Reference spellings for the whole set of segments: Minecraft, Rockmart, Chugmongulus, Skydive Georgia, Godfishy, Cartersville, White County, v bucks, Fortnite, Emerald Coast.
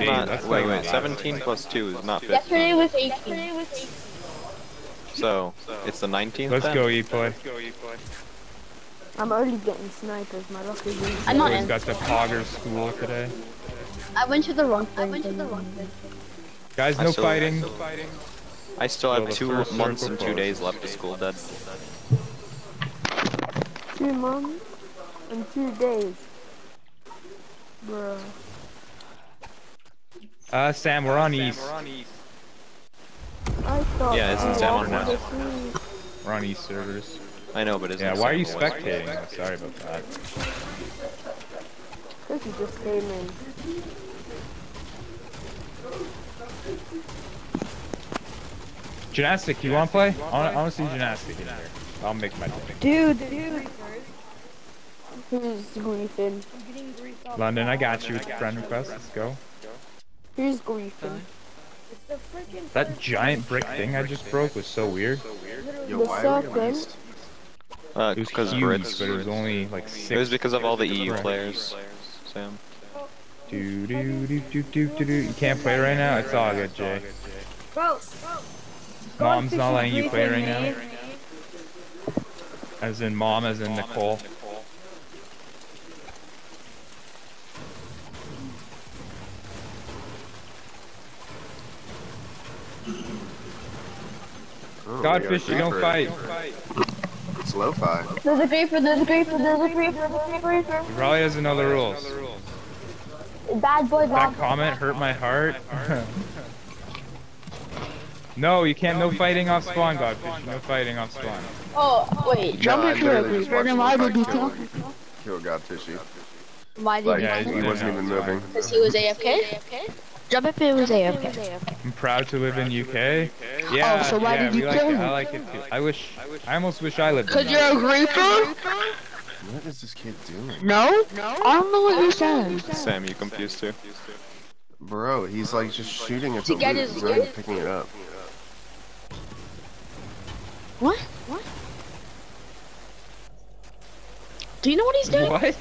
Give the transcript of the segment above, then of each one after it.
16. That's wait, wait, 17 plus 2 is not 15. Yesterday was 18. So, it's the 19th. Let's go, E-Play. I'm already getting snipers. My luck is really good. Always got the Pogger school today. I went to the wrong thing. Guys, no fighting. I still have 2 months and 2 days left of school, Dad. 2 months and 2 days. Bruh. Sam, we're on east. Yeah, isn't Sam on west? We're on east servers. I know, but isn't Sam on west? Yeah, why are you spectating? Oh, sorry about that. Because you just came in. Gymnastic, you want to play? Honestly, gymnastic. I'll make my thing. Dude. Who's griefing? London, I got you. It's a friend request. Let's go. Who's griefing? That giant brick thing I just broke was so weird. Yo, why are we on east? It was because of Brits, but it was only like 6. It was because of all the EU players, Sam. You can't play right now? It's all good, Jay. Bro. Mom's not letting you play right now. As in mom, as in Nicole. Godfish, you don't fight. It's lo-fi. There's a creeper, there's a creeper. He probably doesn't know the rules. Bad boy, that comment hurt my heart. No, you can't. No fighting off spawn, Godfish. No fighting off spawn. Oh, wait. Jump into a creeper, then why would you kill Godfishy? Why did you? He wasn't even moving. Because he was AFK? Jump if it was AFK. I'm proud to live in UK. Yeah, oh, so why did you kill him? I like it too. I almost wish I lived in UK. Cause you're a creeper? What is this kid doing? No? I don't know what you're saying. Sam, you confused too. Bro, he's like just shooting at the loot, he's not even picking it up. What? Do you know what he's doing? What?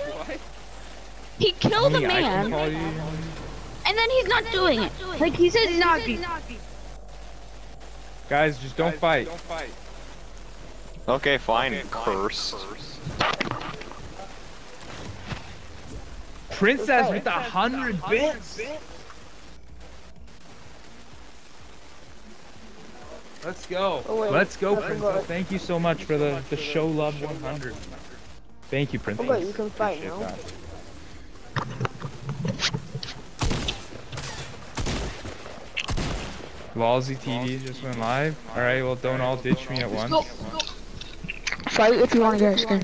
He killed a man, and then he's not doing it. Like, he says he's not beat. Guys, just don't fight. Okay, fine, cursed. Princess with 100 bits. Let's go. Let's go, Princess. Thank you so much for the show love 100. Thank you, Princess. But you can fight now. Lolzy TV just went live. All right, well, don't all ditch me at once. Go. Fight if you want to get a skin.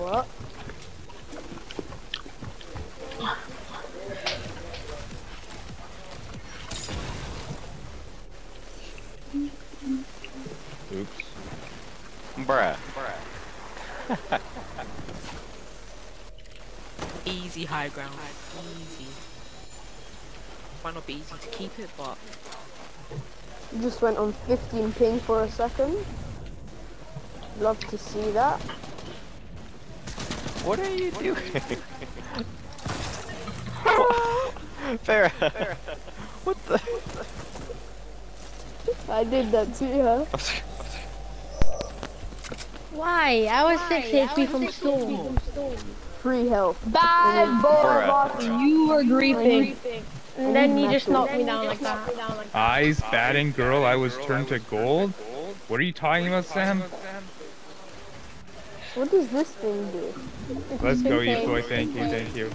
What? Oops. Bruh. Easy high ground. Easy. Might not be easy to keep it, but... You just went on 15 ping for a second. Love to see that. What are you doing? Farrah. What the... I did that too, huh? Why? I was 6 HP from storm. Free health. Bad boy, you were griefing. And then you just knocked me down like that. Eyes batting girl, I was turned to gold? What are you talking about, Sam? What does this thing do? Let's go, E-Boy, thank you.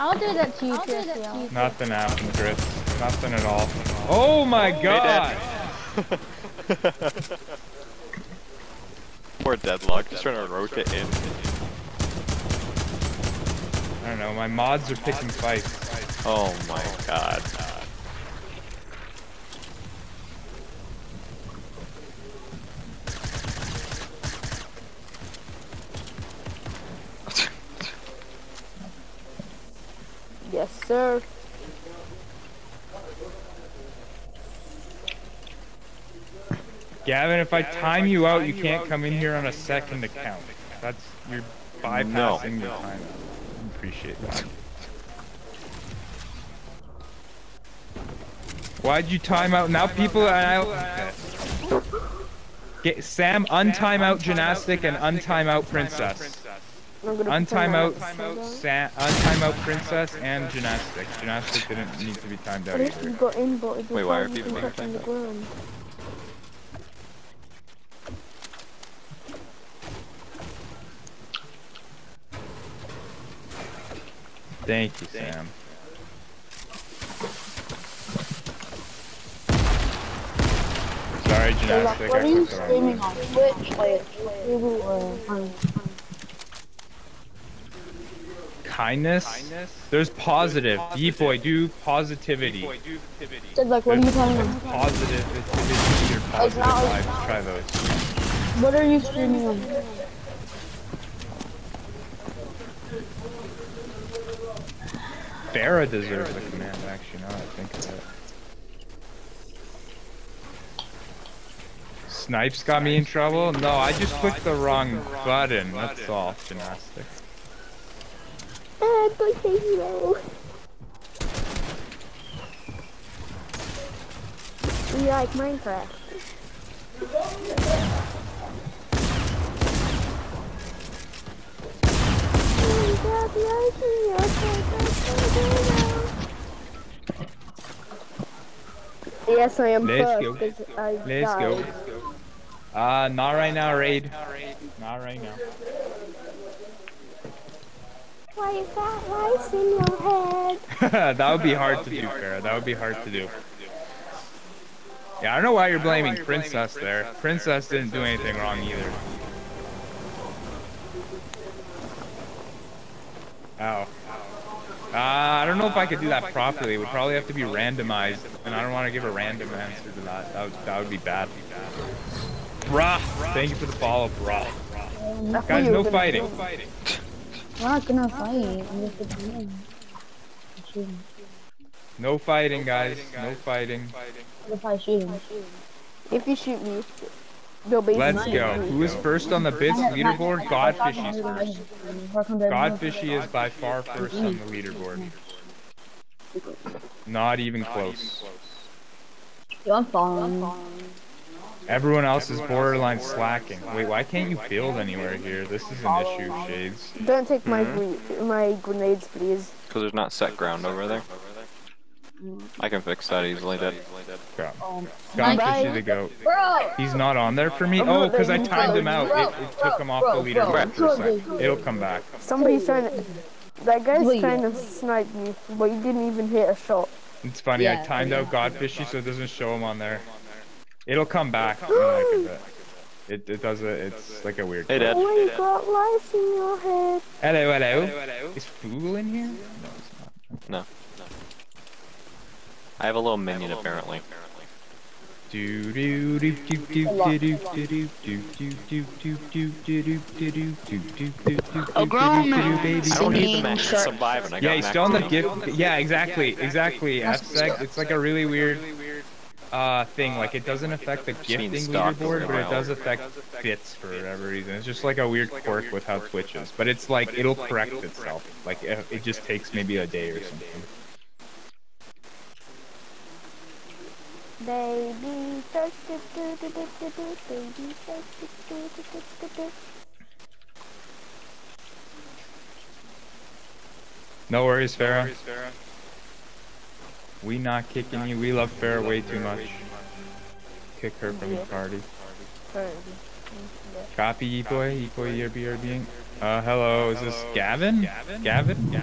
I'll do that to you, Chris. Nothing happened, Chris. Nothing at all. Oh my god! Poor Deadlock, just trying to rotate in. I don't know, my mods are picking fights. Oh my god. Yes, sir. Gavin, if I time you out, you can't come in here on a second account. That's... you're bypassing the time. appreciate that. Why'd you time out? Now people are out. Get Sam, untime out Gymnastic and untime out Princess. Untime out Sam, untime out Princess and Gymnastic. Gymnastic didn't need to be timed out either. Wait, why are people being timed out? Thank you, Sam. Sorry, Gymnastic. What are you streaming on Twitch? Kindness? There's positive. Deep boy, do positivity. Said, like, what are you talking about? Positive, positivity, or positive vibes. Try those. What are you streaming on? Farah deserves the command, actually, now I think of it. Snipes got me in trouble? No, I just clicked the wrong button. That's all, Gymnastic. We like Minecraft. Yes, I am. Let's go. Not right now, Raid. Not right now. Why is that rice in your head? That would be hard to do, Farah. That would be hard to do. Yeah, I don't know why you're blaming Princess there. Princess didn't do anything wrong either. Ow. I don't know if I could do that properly. It would probably have to be randomized, and I don't want to give a random answer to that. That would be bad. Bruh! Thank you for the follow, bruh. Guys, no fighting. We're not gonna fight. I'm just a shooting. No fighting, guys. No fighting. If I shoot him. If you shoot me, they'll be. Let's go. Who is first on the bits leaderboard? Godfishy's first. Godfishy is by far first on the leaderboard. Not even close. Yo, I'm falling. Everyone else is borderline slacking. Wait, why can't you build anywhere here? This is an issue, Shades. Don't take my grenades, please. Because there's not set ground over there. I can fix that easily, Dad. Godfishy the goat. He's not on there for me? Oh, because I timed him out. It took him off the leaderboard for a sec. It'll come back. Somebody's trying to... That guy's trying to snipe me, but you didn't even hit a shot. It's funny, I timed out Godfishy so it doesn't show him on there. It'll come back. It does it. It's like a weird. Hey, Dad. Oh, you got life in your head. Hello, hello. Is Fool in here? No, it's not. No. I have a little minion apparently. A grown man singing. Surviving. Yeah, he's still on the gift. Yeah, exactly. F-sec. It's like a really weird. Thing, like it doesn't affect the gifting leaderboard, but it does affect bits for whatever reason. It's just like a weird quirk with how Twitch is, but it's like it'll correct itself. Like it just takes maybe a day or something. No worries, Farah. We not kicking you. We love Farah way too much. Kick her from the party. Copy, E-boy. E-boy, you're BRBing. Hello. Is this Gavin? Gavin?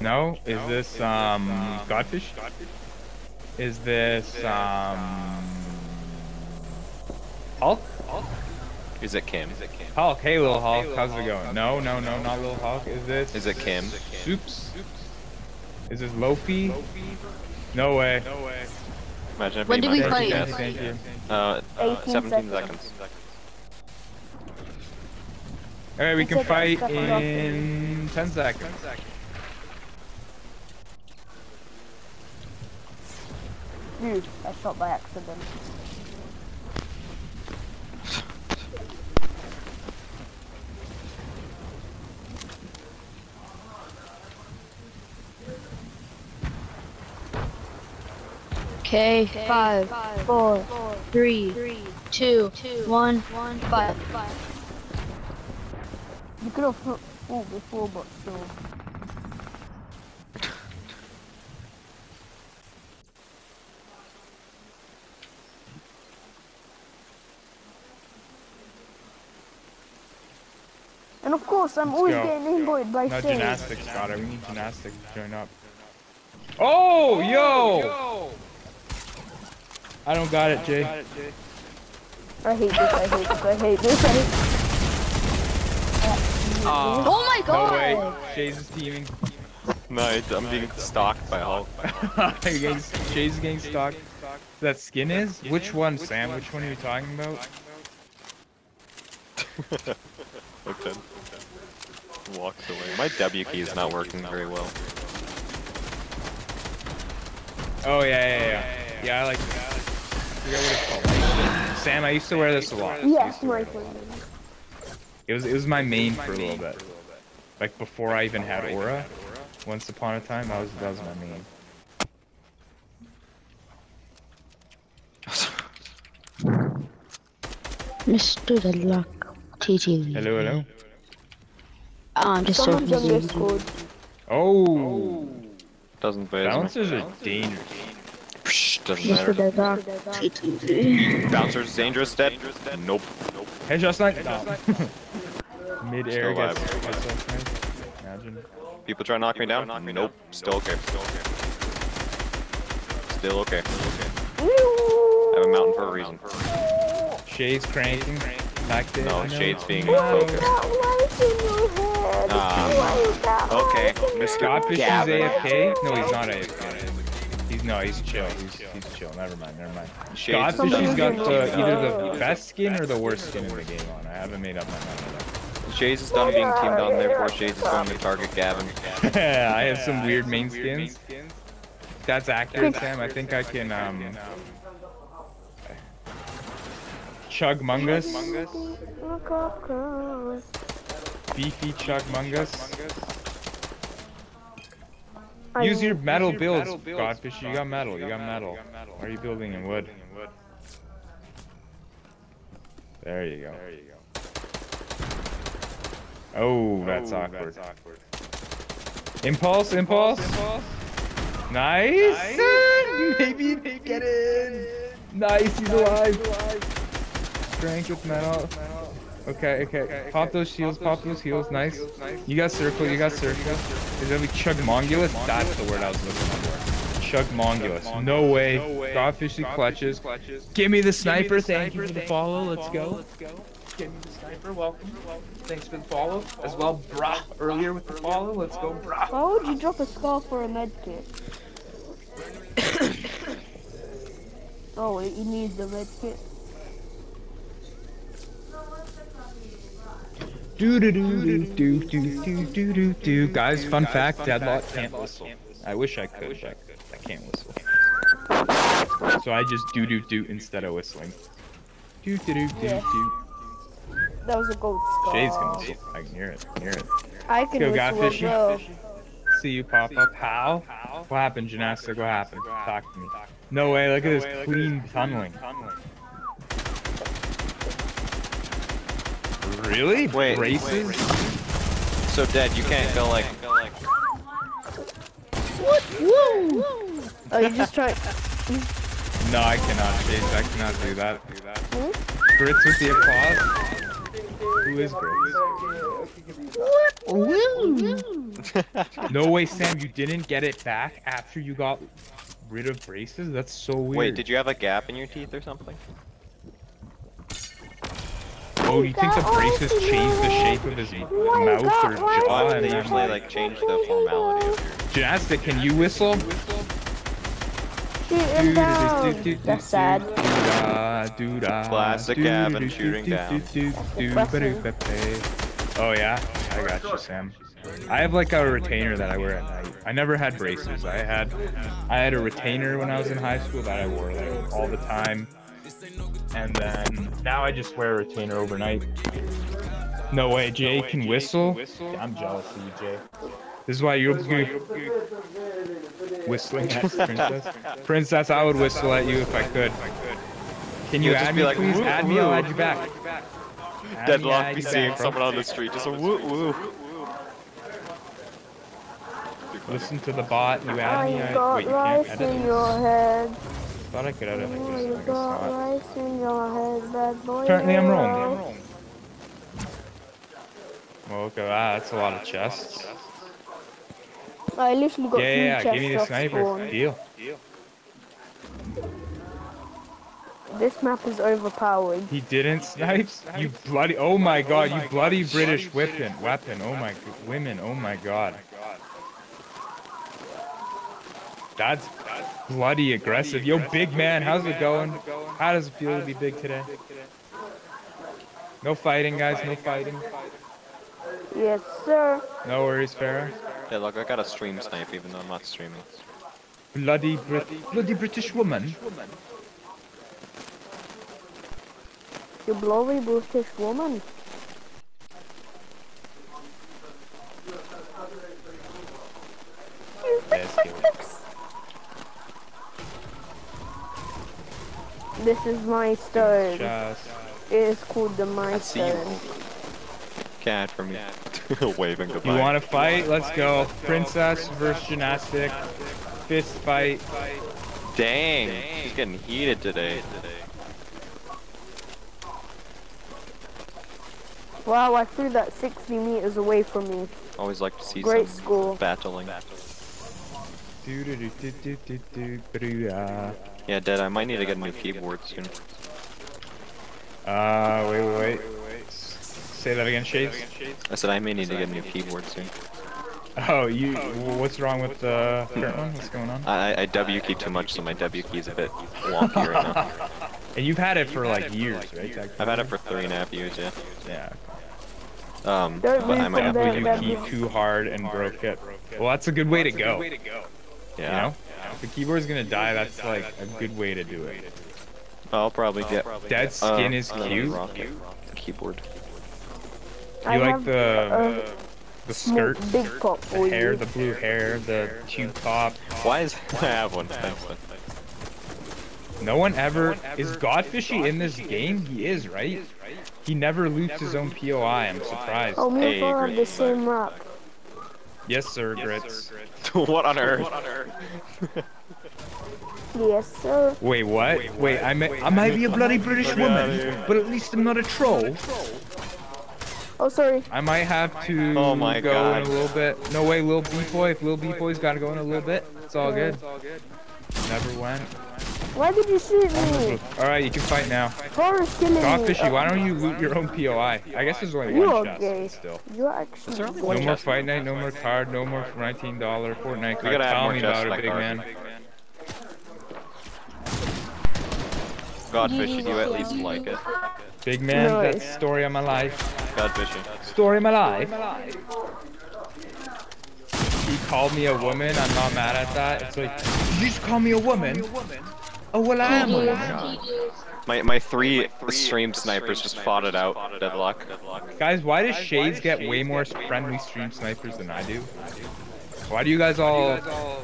No. Is this, Godfish? Is this, Hulk? Is it Kim? Hulk. Hey, little Hulk. How's it going? No, not little Hulk. Is this? Is it Kim? Oops. Is this Lofi? No way. Imagine when did we play? Thank you. 17 seconds. Alright, we can fight in 10 seconds. Dude, I shot by accident. Okay, 5, 4, 3, 2, 1, 5. You could have put all before, but still. And of course, I'm always getting invoiced by Shane. No, gymnastics, Goddard. We need gymnastics to join up. Oh, yo! I don't got it, Jay. I hate this, I hate this, I hate this, I hate this. Oh my god! No way, Shay's is teaming. No, I'm being stalked by Hulk. Shay's getting stalked. That skin is? Which one, Sam? Which one are you talking about? Okay. Walks away. My W key is not working very well. Oh yeah, I like that. I forget what it's called. Sam, I used to wear this a lot. Yeah, it was my main for a little bit. Like before I even had Aura. Once upon a time, that was my main. Mr. The Luck. TTV. Hello. I'm just so busy. Oh. Doesn't phase me. Bouncers are dangerous. Psh, doesn't matter. TTV. Bouncers dangerous, dead. Nope. Headshot snipe. No. Mid-air gets headshot. Imagine. People try to knock me down. Nope. Still okay. I have a mountain for a reason. Shade's cranking. No, Shade's being focused. Okay, Scottish is AFK? No, he's not AFK. He's chill. He's chill. Never mind. Scottish has got either the best skin or the worst skin in the game on. I haven't made up my mind yet. Shade's is done being teamed on, therefore Shade's is going to target Gavin. I have some weird main skins. That's accurate, Sam. I think I can, Chugmungus. Beefy Chugmungus. Use your metal builds, Godfish. You got metal. Why are you building in wood? There you go. Oh, that's awkward. Impulse. Nice. Maybe they get in. Nice, he's alive. Crank with metal. Okay. Pop those heals. Nice. You got circle. Is that like Chugmongulus? That's the word I was looking for. Chugmongulus. No way. Godfishy clutches. Give me the sniper. Thank you for the follow. Let's go. Give me the sniper. Welcome. Thanks for the follow. As well, brah. Earlier with the follow. Let's go, brah. Why would you drop a skull for a med kit? Oh, wait, you need the med kit. Guys, fun fact, Deadlock can't whistle. I wish I could, but I can't whistle. So I just do instead of whistling. That was a gold skull. Shade's gonna whistle. I can hear it. I can whistle. Godfishy. See you pop up. How? What happened, Gymnastic? What happened? Talk to me. No way, look at this clean tunneling. Really? Wait. Races? So dead. You can't go like. What? Woo! Oh, you just tried. No, I cannot. Jeez, I cannot do that. Grits with the applause. Who is Grits? What? Woo! No way, Sam. You didn't get it back after you got rid of braces. That's so weird. Wait, did you have a gap in your teeth or something? Oh, you think the braces change the shape of his mouth or jaw? They usually like change the formality of your... Gymnastic, can you whistle? That's sad. Classic Gavin shooting down. Oh yeah? I got you, Sam. I have like a retainer that I wear at night. I never had braces. I had a retainer when I was in high school that I wore like all the time. And then now I just wear a retainer overnight. No way, Jay can whistle. Yeah, I'm jealous of you, Jay. This is why you're whistling at Princess? Princess, I would whistle at you if I could. Can you add me, like, please? Add me, I'll add you back. Deadlock be seeing someone on the street, just a woo-woo. Listen to the bot, you add me, wait, you can't edit it. I thought I could edit it, I guess not. Apparently I'm wrong. Well, look at that, that's a lot of chests. I literally got three chests. Give me the sniper. Deal. This map is overpowered. He didn't snipe? You bloody, oh my god, you bloody British weapon, oh my, women, oh my god. That's bloody aggressive. Yo, big man, how's it going? How does it feel to be big today? No fighting, guys, no fighting. Yes, sir. No worries, Pharaoh. Yeah, look, I gotta stream snipe even though I'm not streaming. Bloody British woman. You bloody British woman. This is my stone. It is called the my stone. Cat for me. Waving goodbye. You want to fight? Let's go. Princess versus Gymnastic. Fist fight. Dang. She's getting heated today. Wow, I threw that 60 meters away from me. Always like to see some battling. Yeah, Dad, I might need to get a new keyboard soon. Wait. Say that again, Shades? I said I may need to get a new keyboard soon. Oh, you... What's wrong with the current one? What's going on? I W key too much, so my W key's a bit wonky right now. And you've had it for like years, right? I've had it for 3.5 years, yeah. Yeah. But I might have to key too hard and broke it. Well, that's a good way to go. Yeah. You know? If the keyboard's gonna die, that's like a good way to do it. I'll probably get... That skin is cute. Keyboard. You like the skirt? The hair, the blue hair, the tube top. Why is... I have one. No one ever is Godfishy in this game? He is, right? He never loots his own POI. I'm surprised. Oh, we all have the same map. Yes, sir, Grits. What on earth? Yes, sir. Wait, what? Wait, I might be a bloody British woman, but at least I'm not a troll. Oh, sorry. I might have to go in a little bit. No way, Lil B-Boy. If Lil B-Boy's got to go in a little bit, it's all good. Never went. Why did you shoot me? Alright, you can fight now. Godfishy, why don't you loot your own POI? I guess there's only one chest still. No more Fight Night, no more card, no more $19 Fortnite card. Tell me about it, big man. Godfishy, you at least like it. Big man, that's the story of my life. Godfishy. Story of my life. He called me a woman, I'm not mad at that. It's like, you just call me a woman? Oh, well, I am. My three stream snipers just fought it out. Deadlock. Guys, why does Shades get way more friendly stream snipers than I do? Why do you guys all...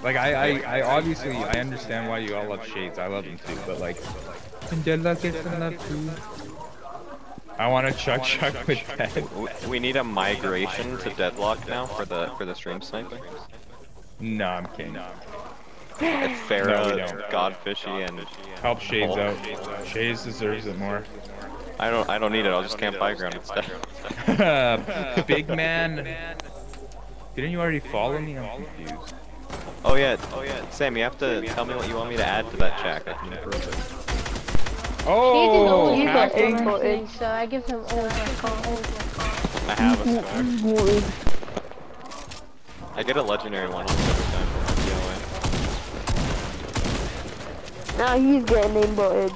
Like, I obviously, I understand why you all love Shades. I love him too, but like... Can Deadlock get some love too? I want to chuck with Dead. We need a migration to Deadlock now for the stream sniping. No, I'm kidding. It's Pharaoh, Godfishy, and help Shades out. Shades deserves it more. I don't need it. I'll just camp background instead. Big man, didn't you already follow me? I'm confused. Oh yeah. Sam, you have to tell me what you want me to add to that chat. I can improve it. Oh, you got hacking footage, so I give him all my call. I have a scar. I get a legendary one almost every time for my DOA. Now he's getting name butted.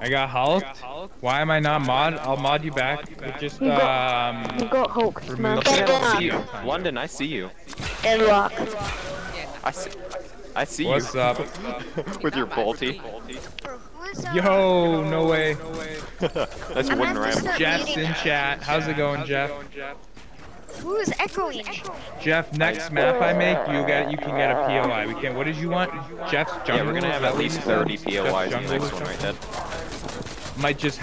I got hulked? Why am I not mod? I'll mod you back. But just, you got hulked, man. London, I see you. Deadlock. I see you. What's up? With your bolty. Yo, no way. That's wooden ramp. Jeff's in chat. How's it going, Jeff? Who is echoing? Jeff, next map I make, you can get a POI. We can. What did you want? Jeff's jungle. Yeah, we're gonna have at least 30 POIs in the next one, right, Ted? Might just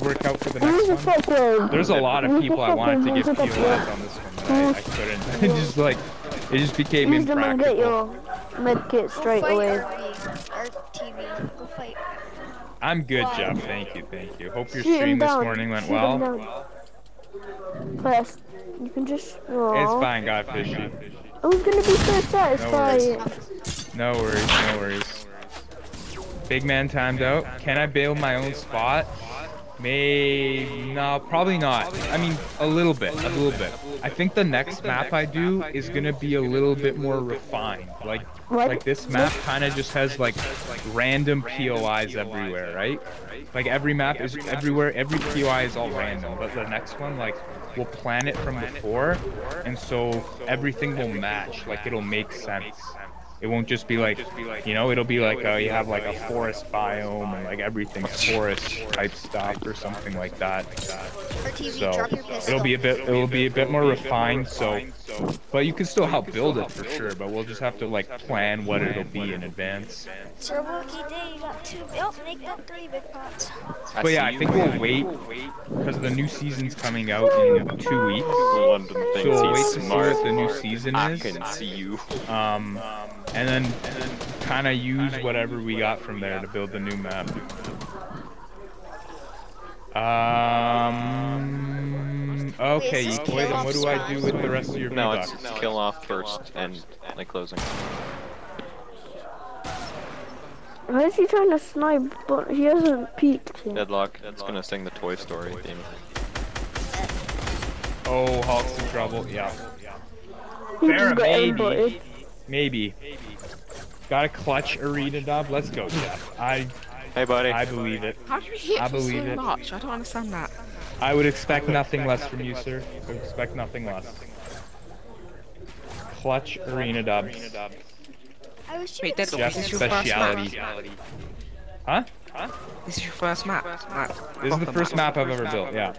work out for the next one. There's a lot of people I wanted to give POIs on this one, but I couldn't. It just became impractical. Get your medkit straight away. RTV. Go fight. I'm good, Jeff. Thank you, thank you. Hope your stream this morning went well. Plus, you can just roll. It's fine, Godfishy. I was gonna be so satisfied. No worries, no worries. Big man timed out. Can I bail my own spot? Maybe, no, probably not. I mean, a little bit. I think the next map I do is gonna be a little bit more refined. Like this map kind of just has like random POIs everywhere, right? Like every map is everywhere, every POI is all random, but the next one, like, we'll plan it from before, and so everything will match, like it'll make sense. It won't just be like, you know, it'll be like you have like a forest biome and like everything's forest type stuff or something like that. So it'll be a bit more refined. So, but you can still help build it for sure. But we'll just have to like plan what it'll be in advance. So rookie day, you got 2. Oh, make that 3 big pots. But yeah, I think we'll wait because the new season's coming out in 2 weeks. So we'll wait to see what the new season is. I can see you. And then kind of use whatever we got from there to build the new map. Okay, you play them. What do I do with the rest of your V Bucks? No, it's kill off first and like closing. Why is he trying to snipe? But he hasn't peeked. Deadlock. It's gonna sing the Toy Story theme. Oh, Hawk's in trouble. Yeah. Fair, maybe. Maybe. Got a clutch arena dub. Let's go, Jeff. Hey, buddy. I believe it. How do you hit so much? I don't understand that. I would expect nothing less from you, sir. I would expect nothing less. Clutch arena dubs. Wait, that's Jeff's speciality. Huh? This is your first map? This is the first map I've ever built, yeah.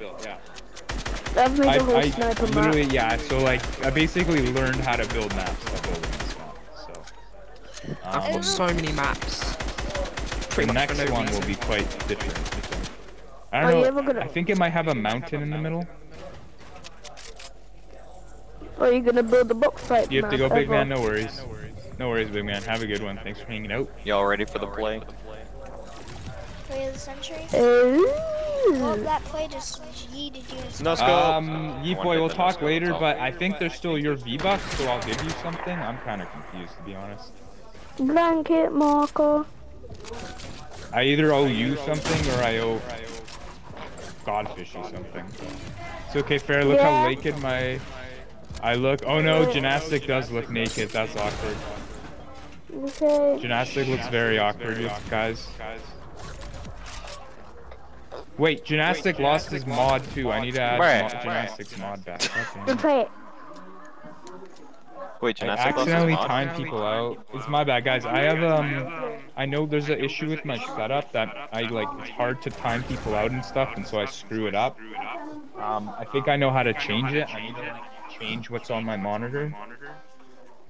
I've made a whole sniper map. Literally, yeah, so like, I basically learned how to build maps. I've got so many maps. The next one will be quite different. I don't know, I think it might have a mountain in the middle. Or are you gonna build the box fight? You have to go, big man, no worries. No worries, big man, have a good one. Thanks for hanging out. Y'all ready for the play? Play of the century? Well, that play just yeeted you. No, Yeepoy, we'll talk later, but I think there's still your V-Bucks, so I'll give you something. I'm kind of confused, to be honest. Blanket marker. I either owe you something or I owe Godfish or something. It's okay, Fair. Look how naked I look. Oh no, Gymnastic does look naked. That's awkward. Okay. Gymnastic looks very awkward, guys. Wait, Gymnastic lost his mod too. I need to add Gymnastic's mod back. Okay. Wait, I accidentally timed people out. It's my bad, guys. I have I know there's an issue with my setup that I like. It's hard to time people out and stuff, and so I screw it up. I think I know how to change it. I need to like, change what's on my monitor.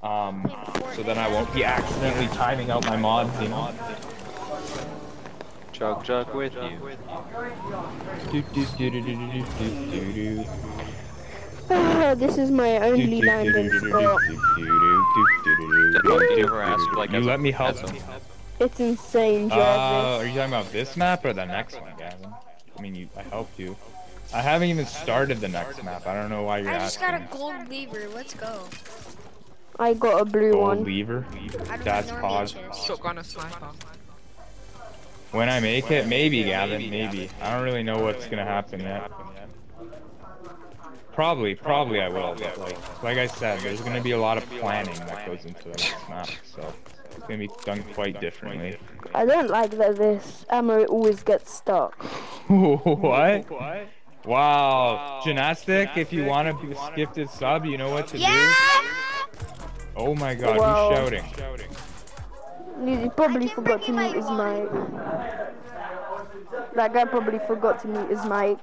So then I won't be accidentally timing out my mods. You know. Chug with you. Do. This is my only landing spot. You let me help him. It's insane, Jeff. Are you talking about this map or the next one, Gavin? I mean, I helped you. I haven't even started the next map. I don't know why you're asking. I just got a gold lever. Let's go. I got a blue one. Gold lever? That's pause. When I make it, maybe, Gavin, maybe. I don't really know what's gonna happen yet. Probably I will, but like I said, there's going to be a lot of planning that goes into this map, so it's going to be done quite differently. I don't like that this ammo always gets stuck. What? Wow. Gymnastic, if you want to be a gifted sub, you know what to do? Oh my god, wow. Who's shouting? He probably forgot to mute his mic. That guy probably forgot to mute his mic.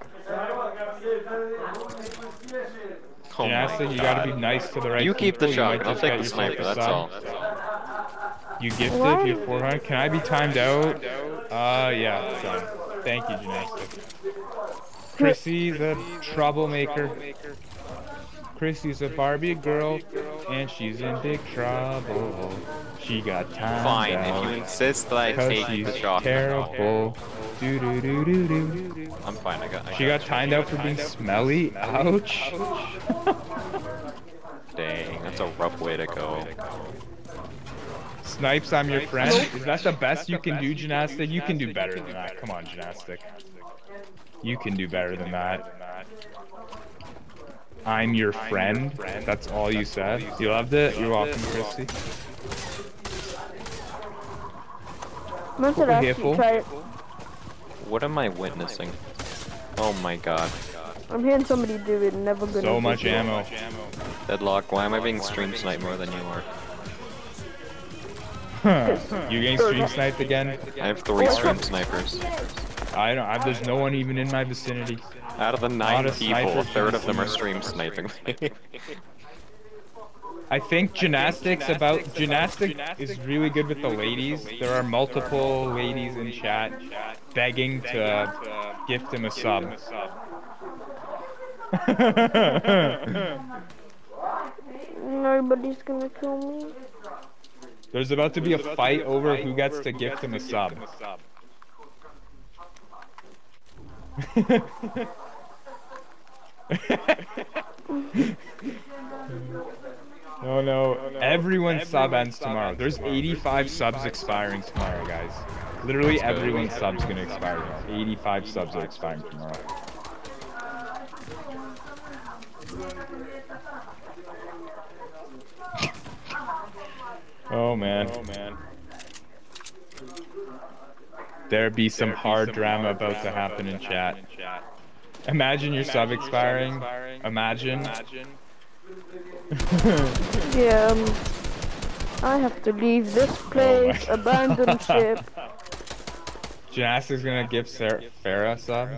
Oh yeah, I said you gotta be nice to the right. You keep the shot. I'll take the sniper. That's all. You gifted your 400. Can I be timed out? Yeah. So, thank you, Gymnastic. Chrissy's a troublemaker. Chrissy's a Barbie girl, and she's in big trouble. She got timed out. Fine, if you insist that I take the shot. Terrible. I'm fine. She got timed out for being smelly. Ouch. Dang, that's a rough way to go. Snipes, I'm your friend. Is that the best you can do, Gymnastic? You can do better than that. Come on, Gymnastic. You can do better than that. I'm your friend. That's all you said. You loved it? You're welcome, Chrissy. What are you here for? What am I witnessing? Oh my god. I'm hearing somebody do it, never gonna so much ammo. Deadlock, why am I being stream sniped more than you are? You getting stream sniped again? I have 3 stream snipers. I don't. There's no one even in my vicinity. Out of the 9 people, a third of them are stream sniping. I think Gymnastic is really good with the ladies. There are multiple ladies in chat begging to gift him a sub. Nobody's gonna kill me. There's about to be a fight over who gets to gift him a sub. Oh no, everyone sub ends tomorrow. There's 85 subs expiring tomorrow, guys. Literally everyone's sub's gonna expire tomorrow. 85 subs are expiring tomorrow. Oh man. Oh man. There be some hard drama about to happen in chat. Imagine your sub expiring. Imagine. Yeah, I have to leave this place. Oh, abandon ship. Gymnastic's gonna give Farah sub.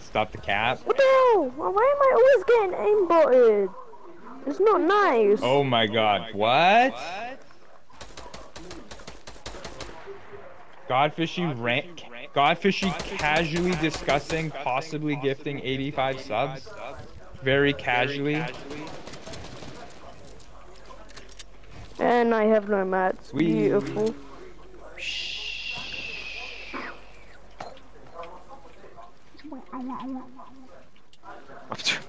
Stop the cap. What the hell? Why am I always getting aimbotted? It's not nice. Oh my god. What? Godfishy casually discussing possibly gifting 85 subs. Very casually. And I have no mats. Beautiful. After